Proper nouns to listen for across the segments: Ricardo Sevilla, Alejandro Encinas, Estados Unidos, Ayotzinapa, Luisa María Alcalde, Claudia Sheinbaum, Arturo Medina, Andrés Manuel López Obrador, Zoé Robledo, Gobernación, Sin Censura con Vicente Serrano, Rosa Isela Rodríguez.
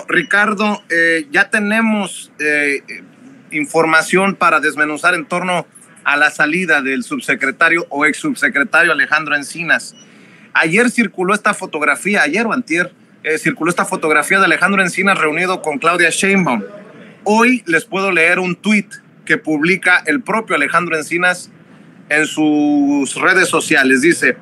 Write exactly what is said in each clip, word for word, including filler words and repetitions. Bueno, Ricardo, eh, ya tenemos eh, información para desmenuzar en torno a la salida del subsecretario o ex subsecretario Alejandro Encinas. Ayer circuló esta fotografía, ayer o antier, eh, circuló esta fotografía de Alejandro Encinas reunido con Claudia Sheinbaum. Hoy les puedo leer un tuit que publica el propio Alejandro Encinas en sus redes sociales. Dice: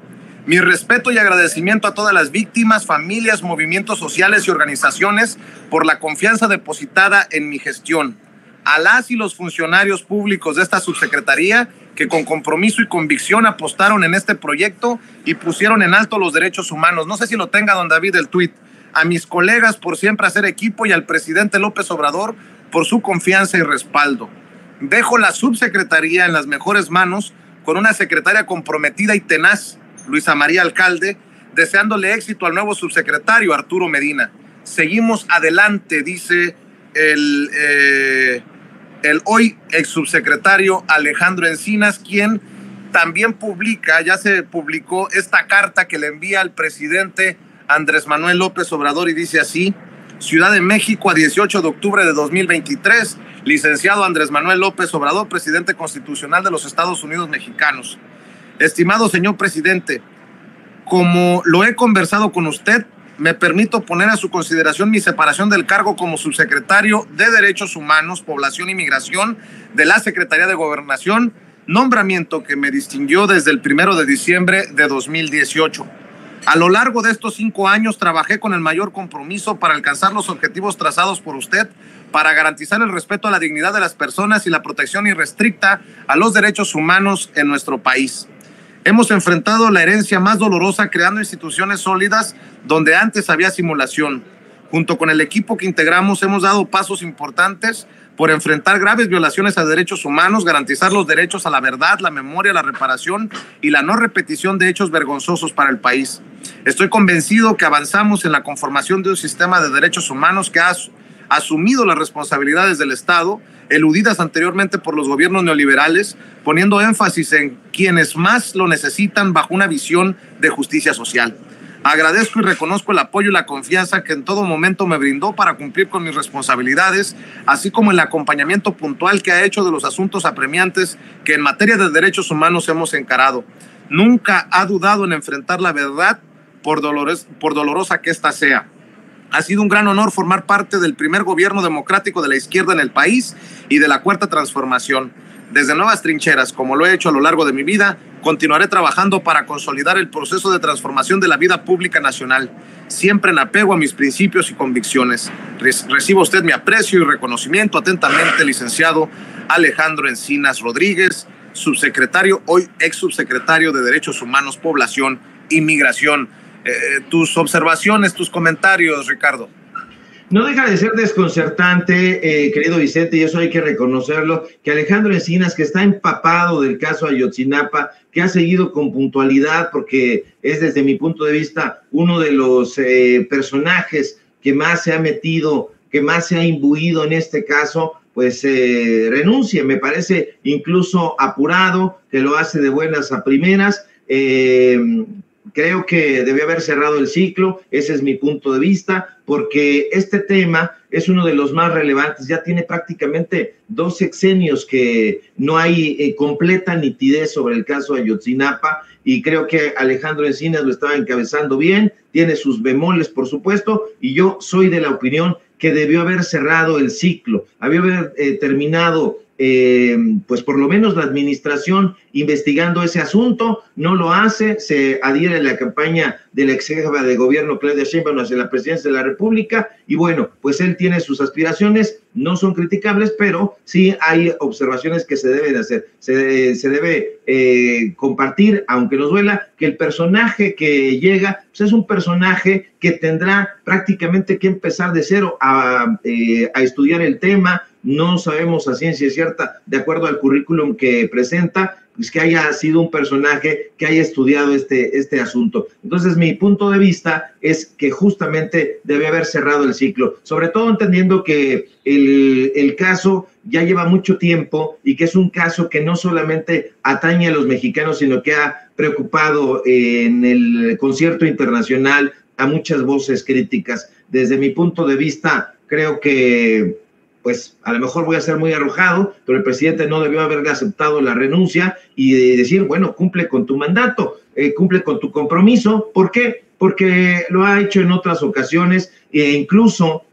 mi respeto y agradecimiento a todas las víctimas, familias, movimientos sociales y organizaciones por la confianza depositada en mi gestión. A las y los funcionarios públicos de esta subsecretaría que con compromiso y convicción apostaron en este proyecto y pusieron en alto los derechos humanos. No sé si lo tenga don David el tuit. A mis colegas por siempre hacer equipo y al presidente López Obrador por su confianza y respaldo. Dejo la subsecretaría en las mejores manos con una secretaria comprometida y tenaz, Luisa María Alcalde, deseándole éxito al nuevo subsecretario Arturo Medina. Seguimos adelante, dice el, eh, el hoy ex subsecretario Alejandro Encinas, quien también publica, ya se publicó esta carta que le envía al presidente Andrés Manuel López Obrador y dice así: Ciudad de México, a dieciocho de octubre de dos mil veintitrés, licenciado Andrés Manuel López Obrador, presidente constitucional de los Estados Unidos mexicanos. Estimado señor presidente, como lo he conversado con usted, me permito poner a su consideración mi separación del cargo como subsecretario de Derechos Humanos, Población y Migración de la Secretaría de Gobernación, nombramiento que me distinguió desde el primero de diciembre de dos mil dieciocho. A lo largo de estos cinco años trabajé con el mayor compromiso para alcanzar los objetivos trazados por usted, para garantizar el respeto a la dignidad de las personas y la protección irrestricta a los derechos humanos en nuestro país. Hemos enfrentado la herencia más dolorosa creando instituciones sólidas donde antes había simulación. Junto con el equipo que integramos hemos dado pasos importantes por enfrentar graves violaciones a derechos humanos, garantizar los derechos a la verdad, la memoria, la reparación y la no repetición de hechos vergonzosos para el país. Estoy convencido que avanzamos en la conformación de un sistema de derechos humanos que ha asumido las responsabilidades del Estado, eludidas anteriormente por los gobiernos neoliberales, poniendo énfasis en quienes más lo necesitan bajo una visión de justicia social. Agradezco y reconozco el apoyo y la confianza que en todo momento me brindó para cumplir con mis responsabilidades, así como el acompañamiento puntual que ha hecho de los asuntos apremiantes que en materia de derechos humanos hemos encarado. Nunca ha dudado en enfrentar la verdad, por dolores, por dolorosa que ésta sea. Ha sido un gran honor formar parte del primer gobierno democrático de la izquierda en el país y de la Cuarta Transformación. Desde nuevas trincheras, como lo he hecho a lo largo de mi vida, continuaré trabajando para consolidar el proceso de transformación de la vida pública nacional, siempre en apego a mis principios y convicciones. Reciba usted mi aprecio y reconocimiento atentamente, licenciado Alejandro Encinas Rodríguez, subsecretario, hoy ex subsecretario de Derechos Humanos, Población y Migración. Eh, tus observaciones, tus comentarios, Ricardo. No deja de ser desconcertante, eh, querido Vicente, y eso hay que reconocerlo, que Alejandro Encinas, que está empapado del caso Ayotzinapa, que ha seguido con puntualidad, porque es desde mi punto de vista uno de los eh, personajes que más se ha metido, que más se ha imbuido en este caso, pues eh, renuncie. Me parece incluso apurado, que lo hace de buenas a primeras. eh, Creo que debe haber cerrado el ciclo, ese es mi punto de vista, porque este tema es uno de los más relevantes, ya tiene prácticamente dos sexenios que no hay eh, completa nitidez sobre el caso Ayotzinapa, y creo que Alejandro Encinas lo estaba encabezando bien, tiene sus bemoles, por supuesto, y yo soy de la opinión que debió haber cerrado el ciclo, debió haber eh, terminado Eh, pues por lo menos la administración investigando ese asunto, no lo hace, se adhiere a la campaña de la ex jefa de gobierno Claudia Sheinbaum hacia la presidencia de la República, y bueno, pues él tiene sus aspiraciones, no son criticables, pero sí hay observaciones que se deben hacer, se, se debe eh, compartir, aunque nos duela, que el personaje que llega, pues es un personaje que tendrá prácticamente que empezar de cero a, eh, a estudiar el tema. No sabemos a ciencia cierta, de acuerdo al currículum que presenta, pues que haya sido un personaje que haya estudiado este, este asunto. Entonces, mi punto de vista es que justamente debe haber cerrado el ciclo, sobre todo entendiendo que el, el caso ya lleva mucho tiempo y que es un caso que no solamente atañe a los mexicanos, sino que ha preocupado en el concierto internacional a muchas voces críticas. desde mi punto de vista, creo que, pues, a lo mejor voy a ser muy arrojado, pero el presidente no debió haberle aceptado la renuncia y decir, bueno, cumple con tu mandato, eh, cumple con tu compromiso. ¿Por qué? Porque lo ha hecho en otras ocasiones e incluso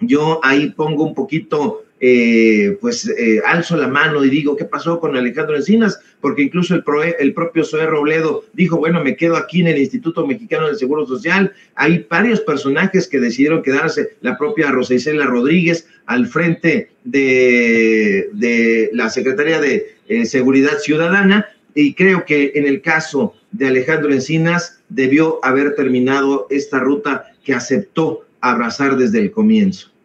yo ahí pongo un poquito... Eh, pues eh, alzo la mano y digo, ¿qué pasó con Alejandro Encinas? Porque incluso el, pro, el propio Zoé Robledo dijo, bueno, me quedo aquí en el Instituto Mexicano del Seguro Social. Hay varios personajes que decidieron quedarse, la propia Rosa Isela Rodríguez al frente de, de la Secretaría de eh, Seguridad Ciudadana, y creo que en el caso de Alejandro Encinas debió haber terminado esta ruta que aceptó abrazar desde el comienzo.